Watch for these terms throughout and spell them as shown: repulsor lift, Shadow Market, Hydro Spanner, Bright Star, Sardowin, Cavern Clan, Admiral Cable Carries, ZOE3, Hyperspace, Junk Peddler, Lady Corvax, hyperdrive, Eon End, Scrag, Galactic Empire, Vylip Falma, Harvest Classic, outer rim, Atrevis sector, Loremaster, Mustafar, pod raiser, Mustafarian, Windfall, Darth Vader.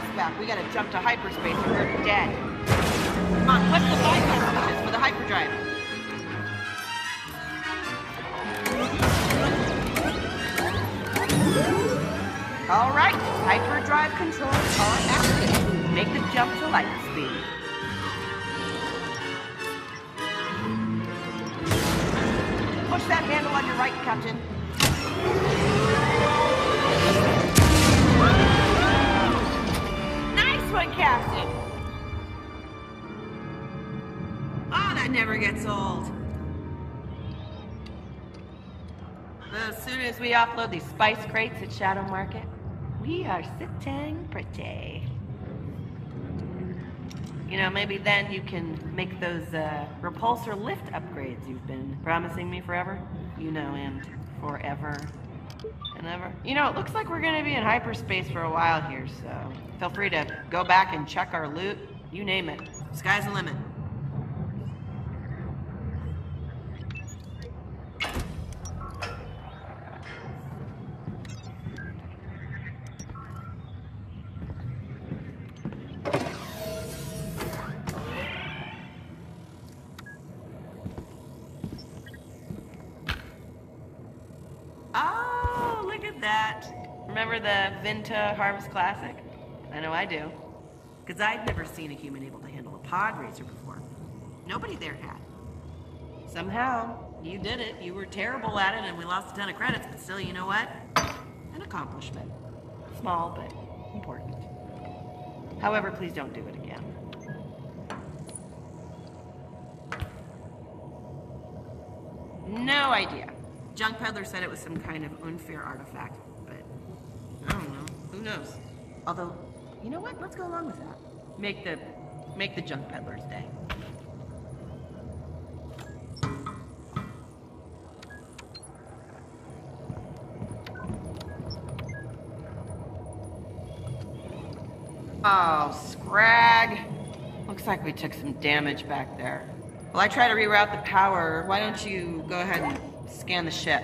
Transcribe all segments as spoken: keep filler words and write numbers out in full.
ice back. We gotta jump to hyperspace or we're dead. Come on, what's the bypass switches for the hyperdrive? All right, hyperdrive controls are active. Make the jump to light speed. Push that handle on your right, Captain. Nice one, Captain! Oh, that never gets old. As soon as we offload these spice crates at Shadow Market, we are sitting pretty. You know, maybe then you can make those uh, repulsor lift upgrades you've been promising me forever. You know, and forever and ever. You know, it looks like we're gonna be in hyperspace for a while here, so feel free to go back and check our loot. You name it. Sky's the limit. Vinta Harvest Classic? I know I do. Because I'd never seen a human able to handle a pod raiser before. Nobody there had. Somehow, you did it. You were terrible at it and we lost a ton of credits, but still, you know what? An accomplishment. Small, but important. However, please don't do it again. No idea. Junk Peddler said it was some kind of unfair artifact. I don't know. Who knows? Although, you know what? Let's go along with that. Make the, make the junk peddler's day. Oh, Scrag. Looks like we took some damage back there. Well, I try to reroute the power. Why don't you go ahead and scan the ship?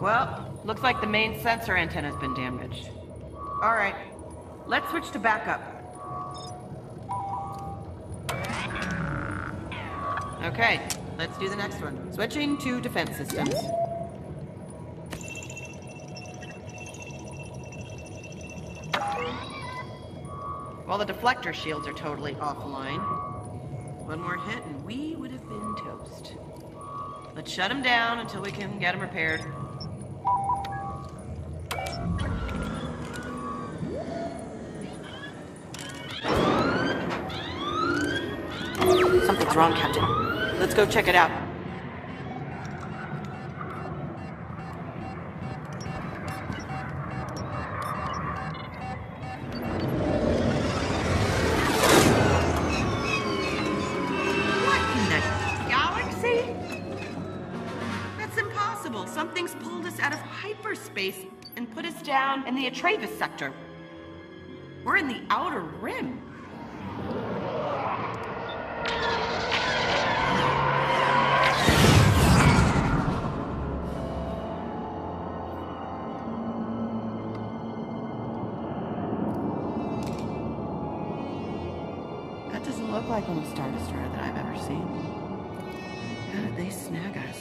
Well, looks like the main sensor antenna's been damaged. All right, let's switch to backup. Okay, let's do the next one. Switching to defense systems. Well, the deflector shields are totally offline. One more hit and we would have been toast. Let's shut them down until we can get them repaired. Something's wrong, Captain. Let's go check it out. What in the galaxy? That's impossible. Something's pulled us out of hyperspace and put us down in the Atrevis sector. We're in the outer rim. Most Star Destroyer that I've ever seen. How did they snag us?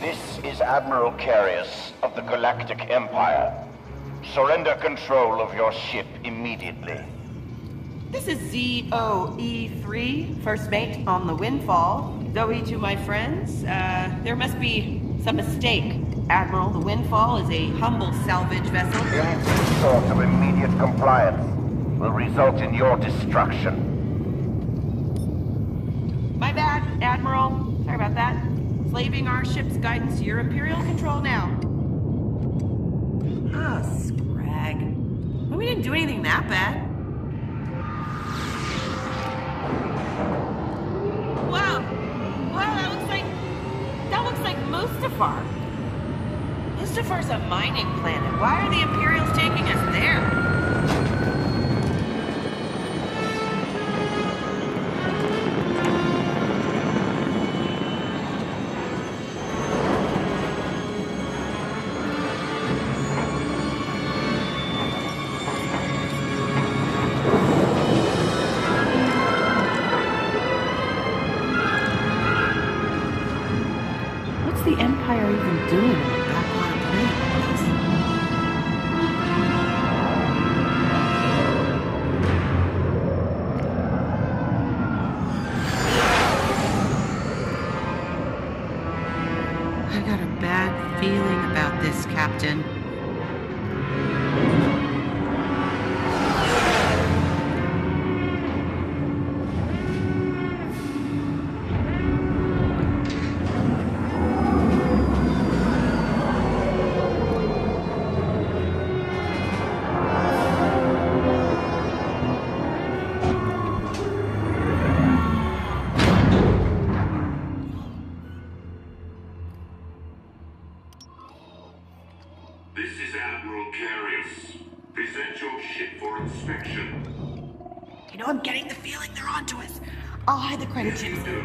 This is Admiral Carries of the Galactic Empire. Surrender control of your ship immediately. This is Z O E three, first mate on the Windfall. Zoe to my friends. Uh, there must be some mistake, Admiral. The Windfall is a humble salvage vessel. Any sort of immediate compliance will result in your destruction. My bad, Admiral. Sorry about that. Slaving our ship's guidance to your Imperial control now. Ah, oh, Scrag. Well, we didn't do anything that bad. Wow. Wow, that looks like... That looks like Mustafar. Mustafar's a mining planet. Why are the Imperials taking us there? the Empire even doing in the backwater planet? I got a bad feeling about this, Captain.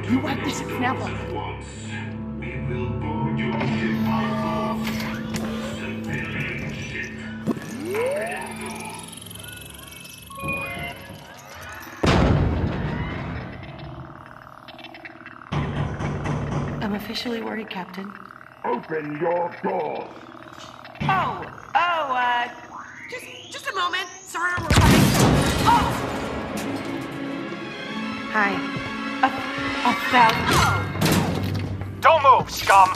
You wipe this example. We will board your ship by force. Civilian ship. I'm officially worried, Captain. Open your door. Oh, oh, uh, just, just a moment. Sorry, we're having. Oh. Hi. A, a thousand. Don't move, scum!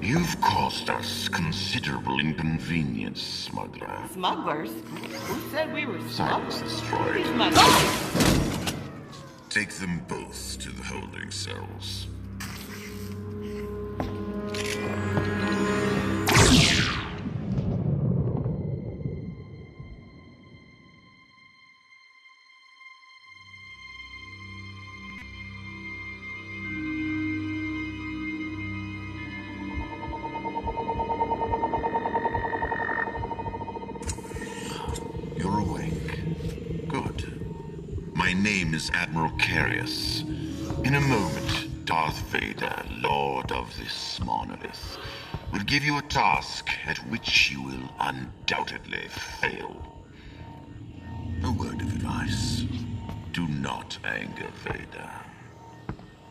You've caused us considerable inconvenience, smuggler. Smugglers? Who said we were smugglers? Silence destroyed. Oh! Take them both to the holding cells. Admiral Carries. In a moment, Darth Vader, Lord of this monolith, will give you a task at which you will undoubtedly fail. A word of advice. Do not anger Vader.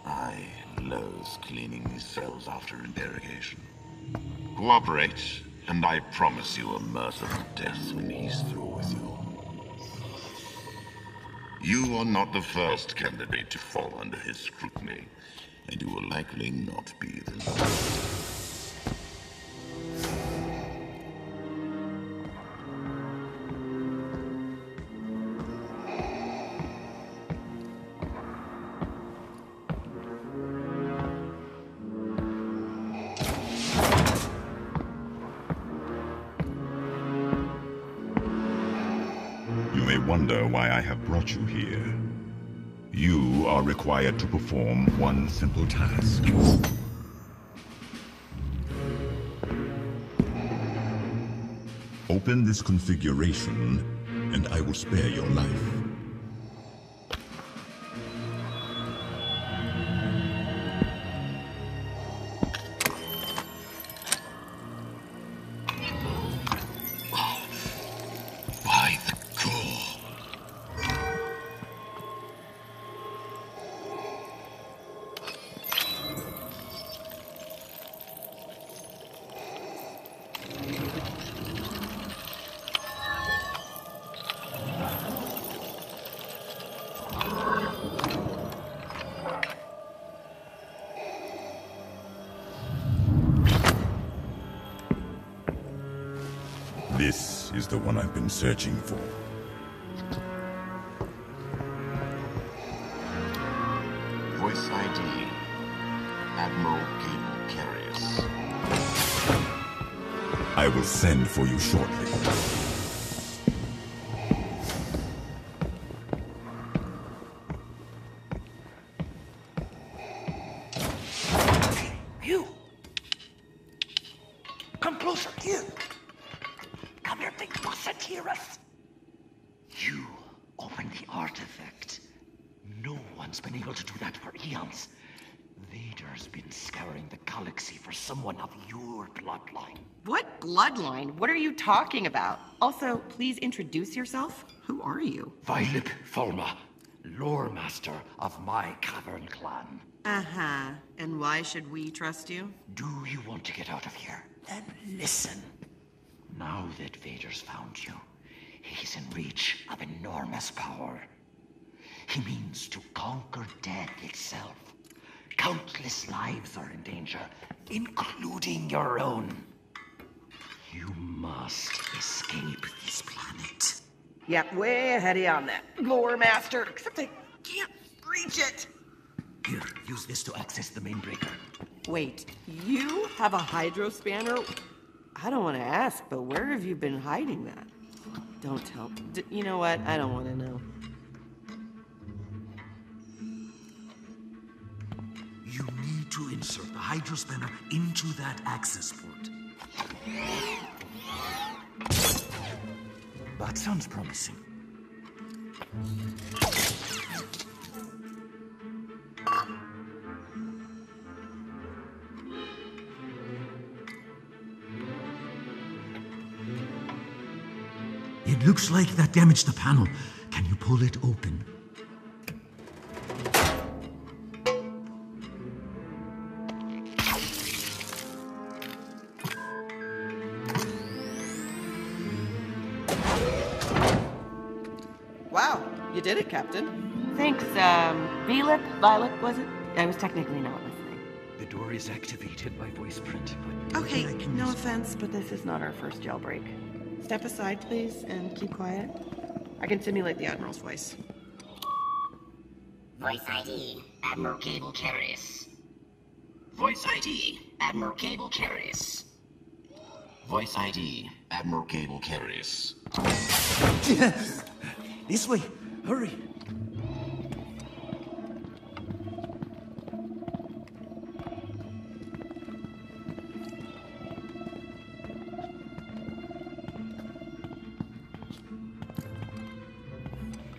I loathe cleaning these cells after interrogation. Cooperate, and I promise you a merciful death when he's through with you. You are not the first candidate to fall under his scrutiny, and you will likely not be the last. You here. You are required to perform one simple task. Open this configuration, and I will spare your life. The one I've been searching for. Voice I D. Admiral Cable Carries. I will send for you shortly. Bloodline? What are you talking about? Also, please introduce yourself. Who are you? Vylip Falma, Loremaster of my Cavern Clan. Uh-huh. And why should we trust you? Do you want to get out of here? Then listen. Now that Vader's found you, he's in reach of enormous power. He means to conquer death itself. Countless lives are in danger, including your own. You must escape this planet. Yep, way heady on that, Loremaster, except I can't reach it. Here, use this to access the mainbreaker. Wait, you have a Hydro Spanner? I don't want to ask, but where have you been hiding that? Don't tell. D- you know what? I don't want to know. You need to insert the Hydro Spanner into that access port. That sounds promising. It looks like that damaged the panel. Can you pull it open? Wow, you did it, Captain. Thanks, um, Vylip, Vylip, was it? I was technically not listening. The door is activated by voice print. Okay, no offense, but this is not our first jailbreak. Step aside, please, and keep quiet. I can simulate the Admiral's voice. Voice I D, Admiral Cable Carries. Voice I D, Admiral Cable Carries. Voice I D, Admiral Cable Carries. This way, hurry.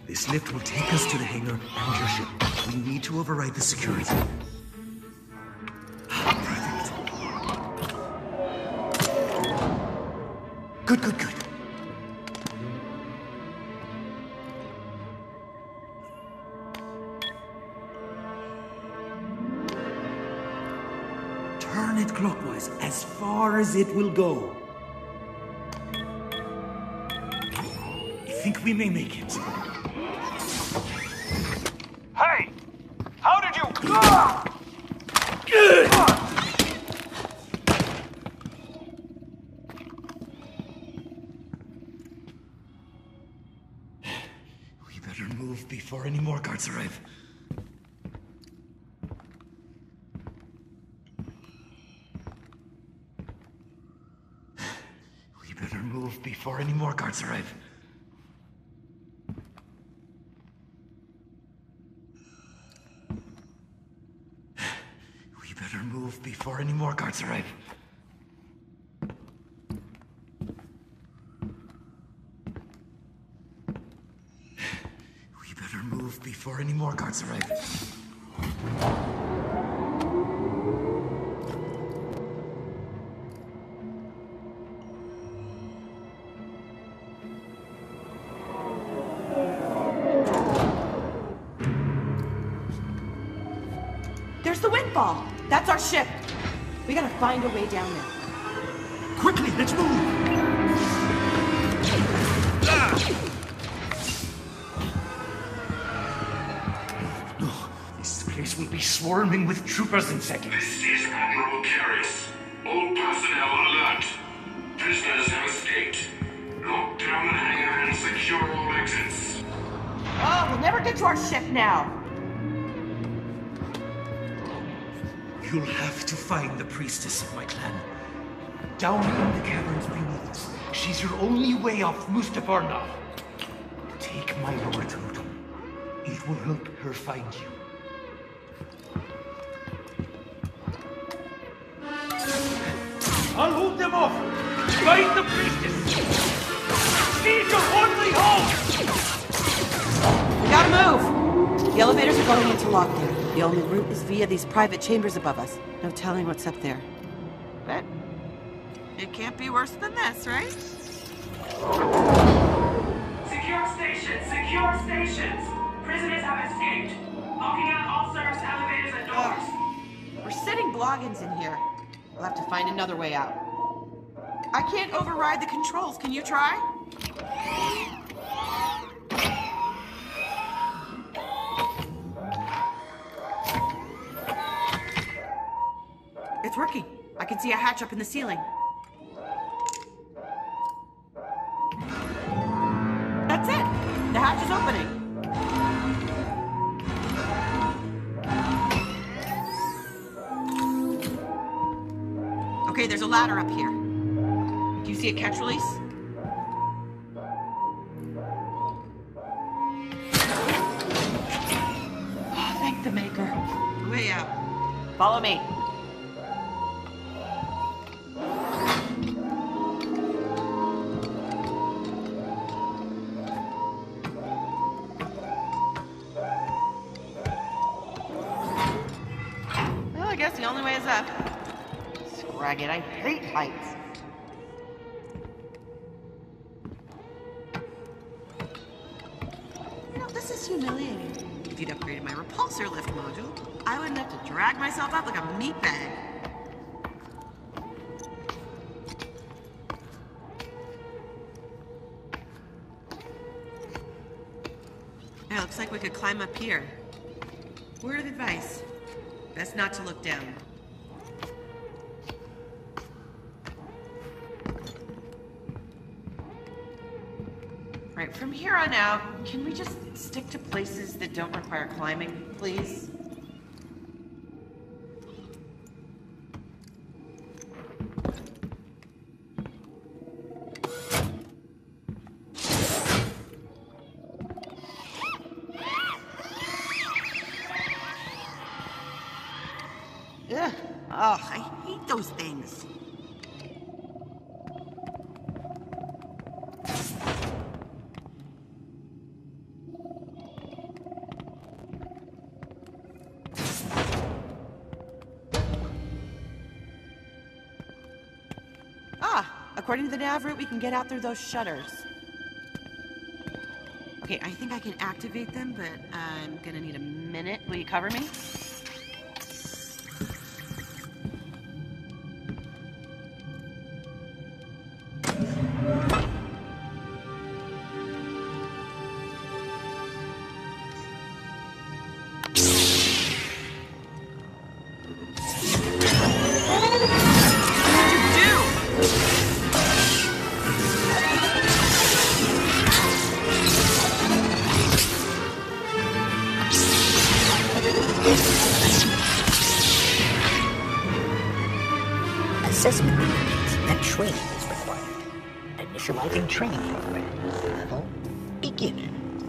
This lift will take us to the hangar and your ship. We need to override the security. Perfect. Good, good, good. Turn it clockwise as far as it will go. I think we may make it. Hey! How did you... We better move before any more guards arrive. We better move before any more guards arrive. Before any more guards arrive. We better move before any more guards arrive. There's the Windfall! That's our ship! We gotta find a way down there. Quickly, let's move! No, this place will be swarming with troopers in seconds. This is Admiral Carries. All personnel alert. Prisoners have escaped. Lock down the hangar and secure all exits. Oh, we'll never get to our ship now. You'll have to find the priestess of my clan. Down in the caverns beneath us, she's your only way off Mustafar now. Take my lord totem. It will help her find you. I'll hold them off! Find the priestess! She's your only hope! We gotta move! The elevators are going into lockdown. The only route is via these private chambers above us. No telling what's up there. But it can't be worse than this, right? Secure stations! Secure stations! Prisoners have have escaped. Locking out all service elevators and doors. We're sitting bloggins in here. We'll have to find another way out. I can't override the controls. Can you try? It's working. I can see a hatch up in the ceiling. That's it. The hatch is opening. Okay, there's a ladder up here. Do you see a catch release? Oh, thank the maker. Way out. Follow me. Well, I guess the only way is up. Scrag it, I hate heights. You know, this is humiliating. If you'd upgraded my repulsor lift module, I wouldn't have to drag myself up like a meatbag. It looks like we could climb up here. Word of advice, best not to look down. Right, from here on out, can we just stick to places that don't require climbing, please? According to the nav route, we can get out through those shutters. Okay, I think I can activate them, but I'm gonna need a minute. Will you cover me? Assessment and training is required. Initializing training program. Level beginner.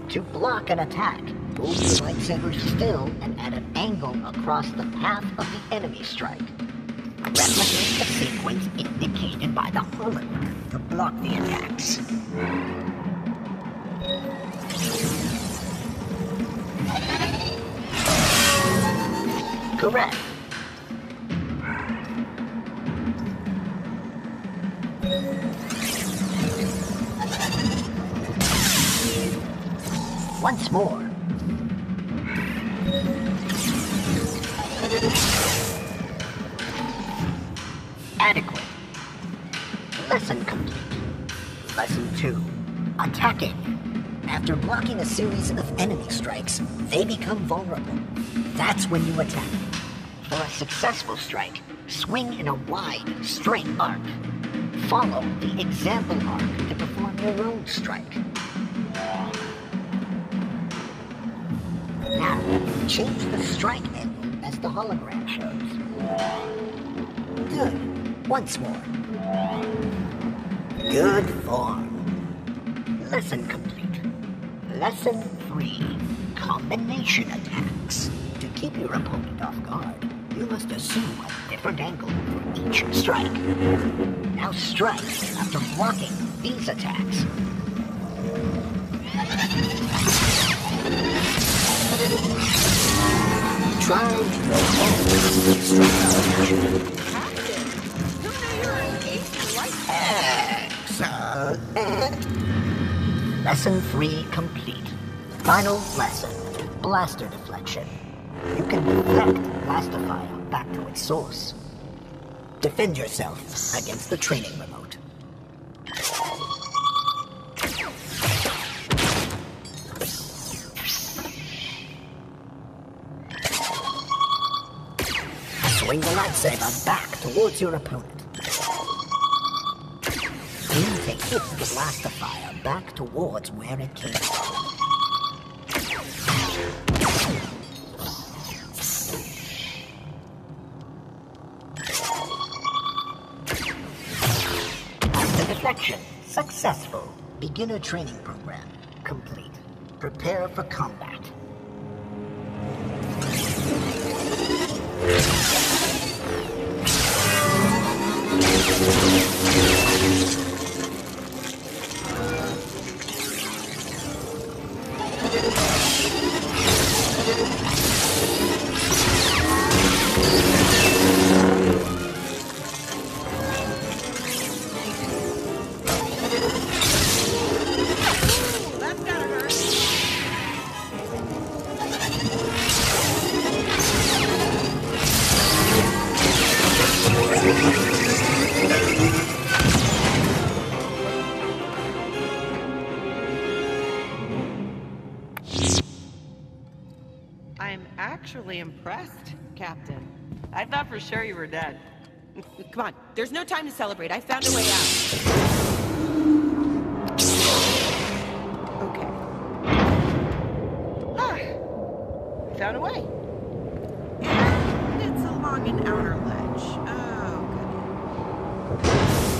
To block an attack, move the lightsaber still and at an angle across the path of the enemy strike. Replicate the sequence indicated by the hologram to block the attacks. Correct. Once more. Adequate. Lesson complete. Lesson two. Attacking. After blocking a series of enemy strikes, they become vulnerable. That's when you attack. For a successful strike, swing in a wide, straight arc. Follow the example arc to perform your own strike. Change the strike angle as the hologram shows. Good. Once more. Good form. Lesson complete. Lesson three. Combination attacks. To keep your opponent off guard, you must assume a different angle for each strike. Now strike after blocking these attacks. Try to Excellent. Lesson three complete. Final lesson. blaster deflection. You can deflect Mustafar back to its source. Defend yourself against the training remote. Swing the lightsaber back towards your opponent. Aim to hit the Mustafar back towards where it came from. Successful. Beginner training program complete. Prepare for combat. Impressed, Captain. I thought for sure you were dead. Come on, there's no time to celebrate. I found a way out. Okay. Ah, I found a way. And it's along an outer ledge. Oh, good.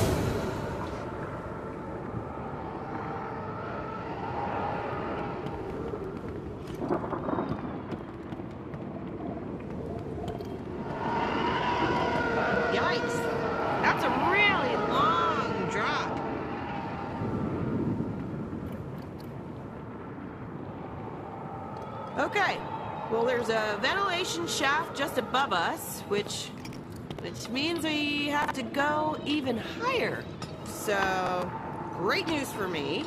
There's a ventilation shaft just above us, which which means we have to go even higher. So, great news for me.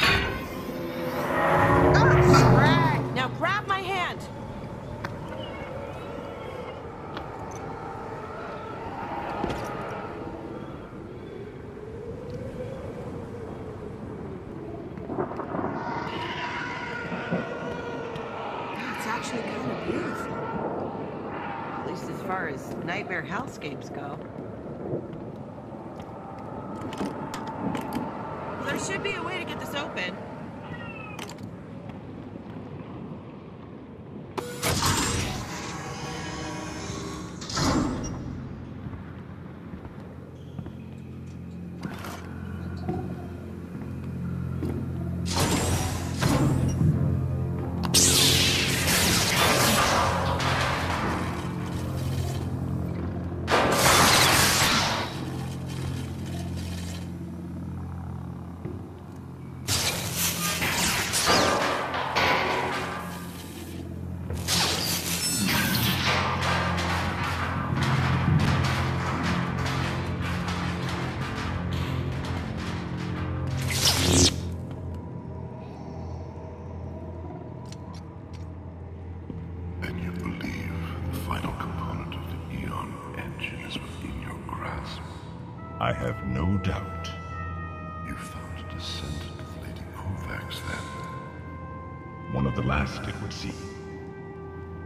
Ah, Scrag! Now grab my hand. Nightmare hellscapes go. Well, there should be a way to get this open.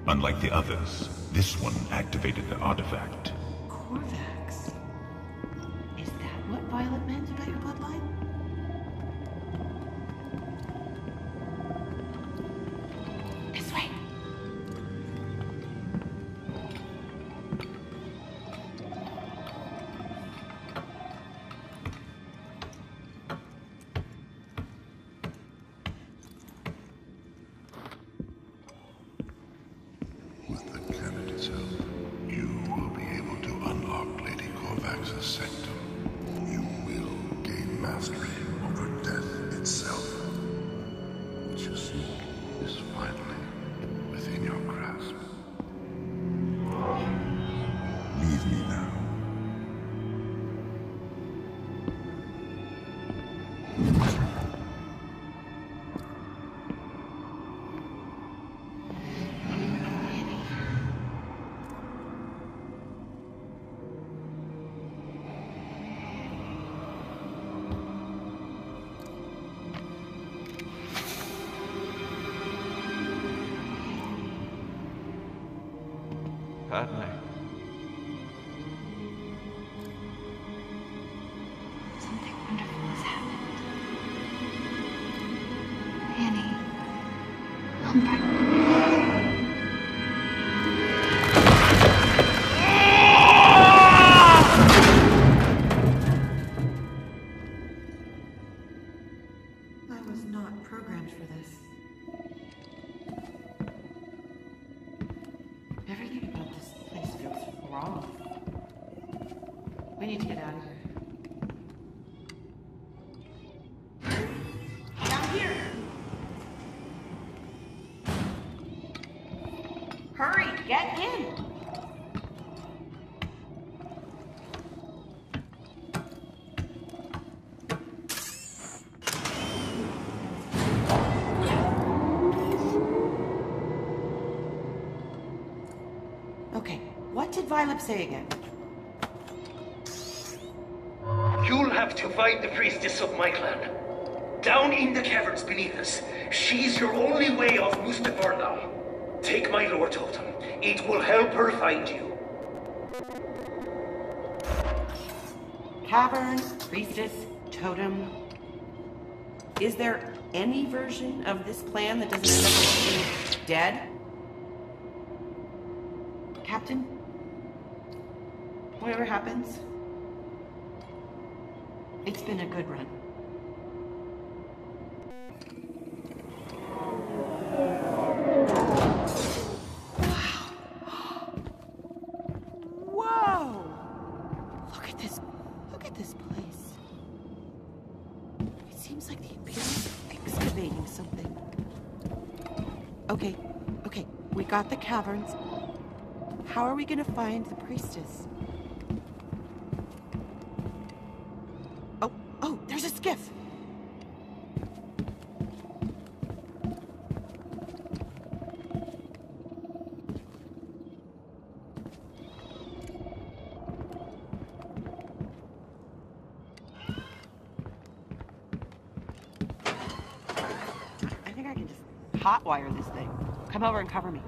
Unlike the others, this one activated the artifact. Corvax? Is that what Vylip meant about your bloodline? This way. was not programmed for this. Everything about this place feels wrong. We need to get out of here. Vylip say again. You'll have to find the priestess of my clan. Down in the caverns beneath us. She's your only way off Mustafar now. Take my lore totem. It will help her find you. Cavern, priestess, totem. Is there any version of this plan that doesn't end up being dead? Captain? Whatever happens, it's been a good run. Okay, okay, we got the caverns. How are we gonna find the priestess? Skiff. I think I can just hotwire this thing. Come over and cover me.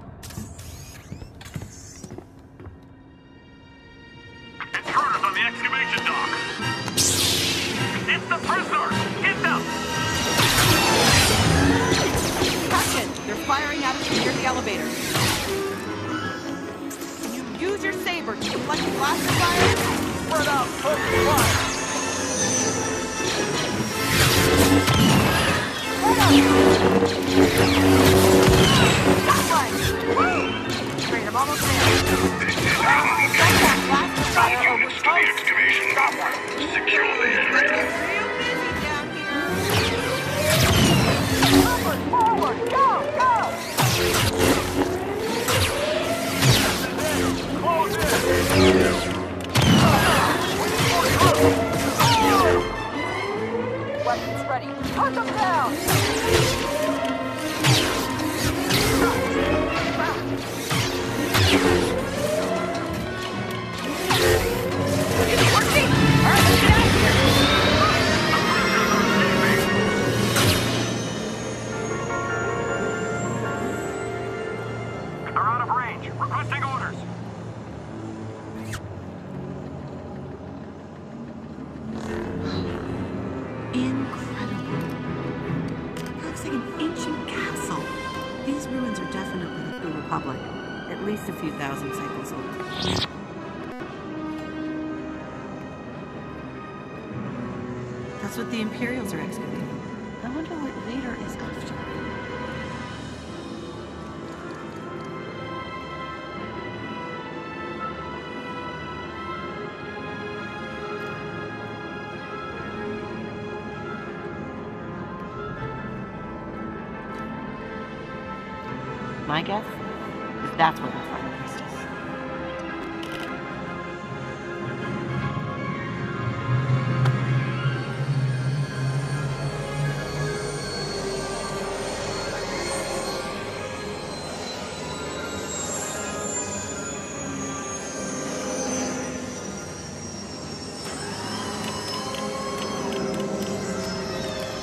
My guess is that's what we'll find the priestess.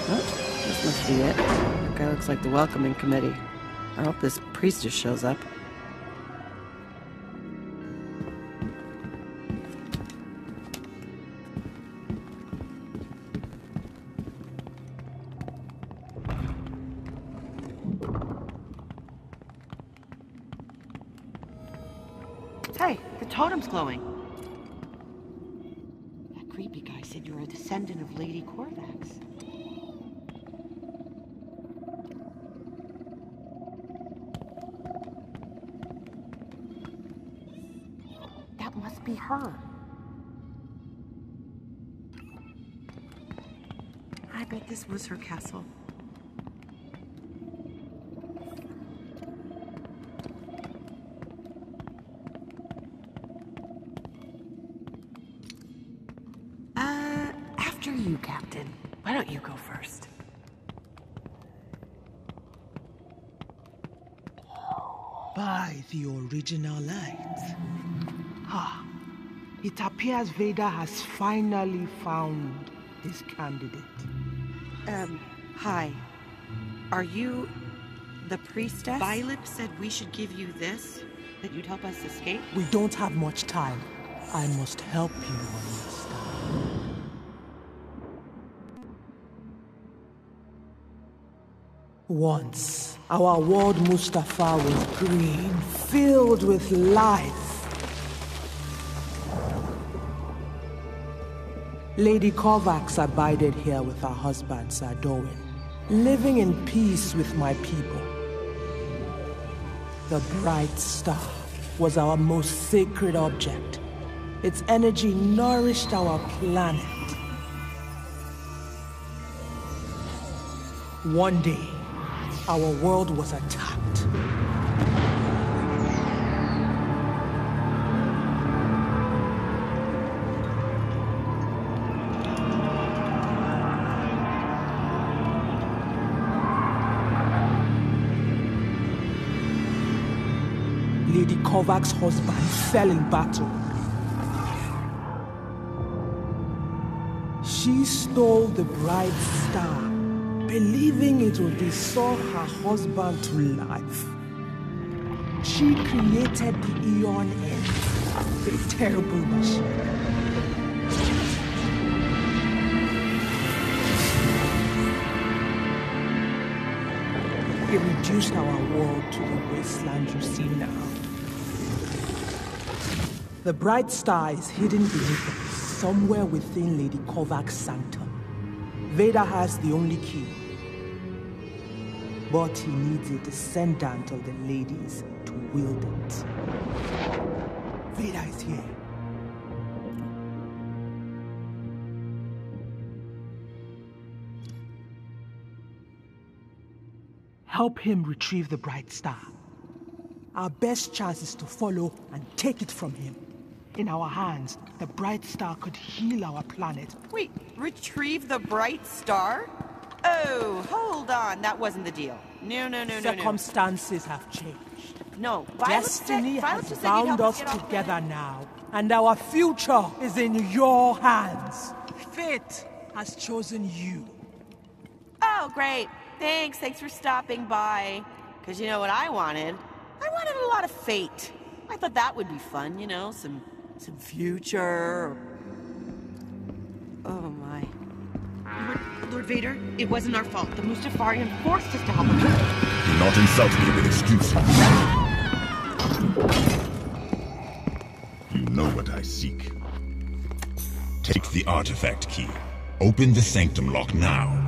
Well, this must be it. That guy looks like the welcoming committee. I hope this priestess shows up. Hey, the totem's glowing. That creepy guy said you were a descendant of Lady Corvax. be her. I bet this was her castle. Uh, after you, Captain. Why don't you go first? By the original light. Ah, it appears Vader has finally found his candidate. Um, hi. Are you the priestess? Vylip said we should give you this, that you'd help us escape. We don't have much time. I must help you understand. Once, our world Mustafar was green, filled with life. Lady Corvax abided here with her husband, Sardowin, living in peace with my people. The Bright Star was our most sacred object. Its energy nourished our planet. One day, our world was attacked. Lady Corvax's husband fell in battle. She stole the Bright Star, believing it would restore her husband to life. She created the Eon End, a terrible machine. It reduced our world to the wasteland you see now. The Bright Star is hidden beneath us, somewhere within Lady Corvax's sanctum. Vader has the only key. But he needs a descendant of the ladies to wield it. Vader is here. Help him retrieve the Bright Star. Our best chance is to follow and take it from him. In our hands, the Bright Star could heal our planet. Wait, retrieve the Bright Star? Oh, hold on, that wasn't the deal. No, no, no, no, no. Circumstances have changed. No, Destiny has bound us together now, and our future is in your hands. Fate has chosen you. Oh, great. Thanks, thanks for stopping by. Because you know what I wanted? I wanted a lot of fate. I thought that would be fun, you know, some... Some future. Oh my. Lord, Lord Vader, it wasn't our fault. The Mustafarian forced us to help him. Do not insult me with excuses. You know what I seek. Take the artifact key. Open the sanctum lock now.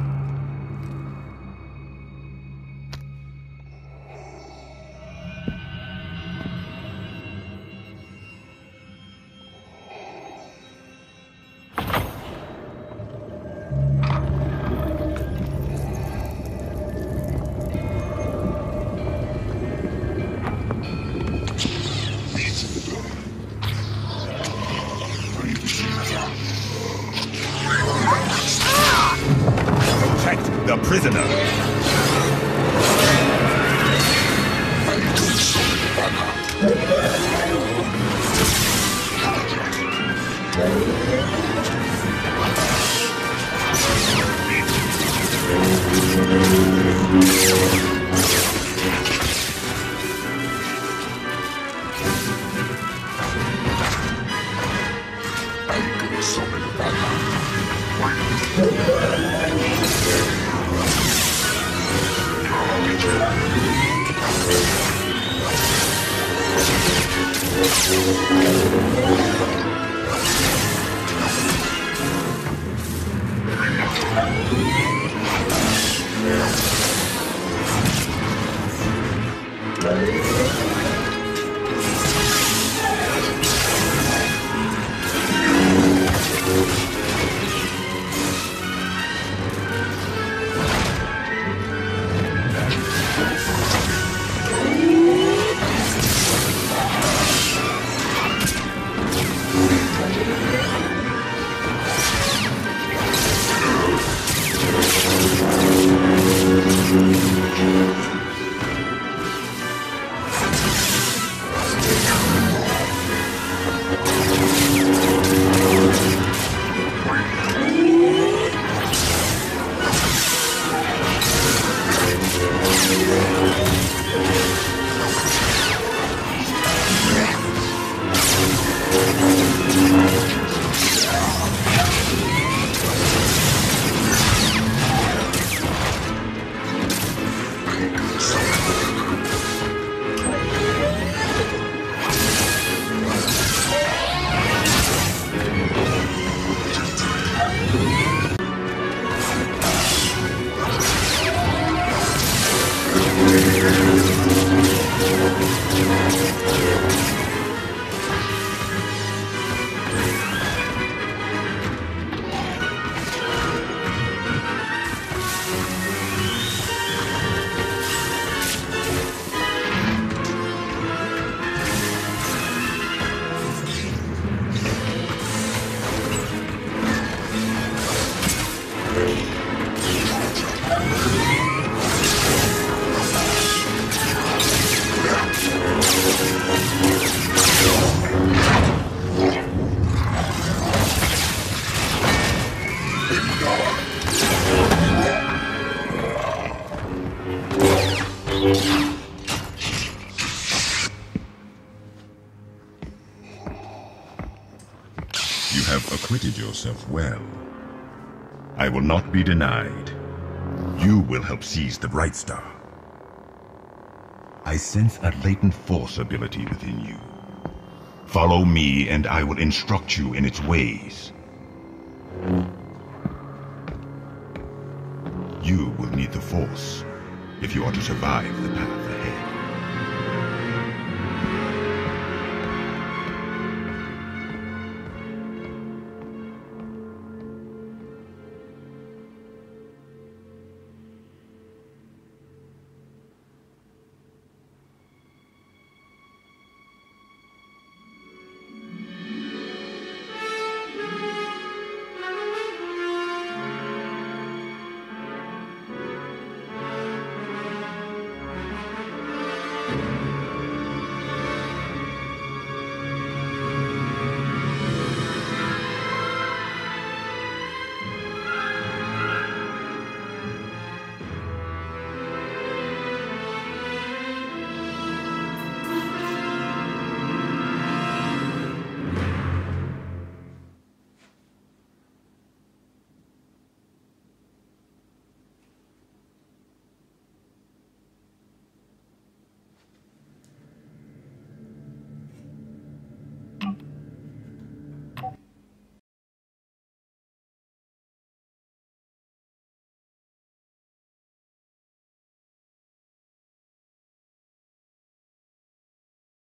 Acquitted yourself well. I will not be denied. You will help seize the Bright Star. I sense a latent force ability within you. Follow me and I will instruct you in its ways. You will need the force if you are to survive the path.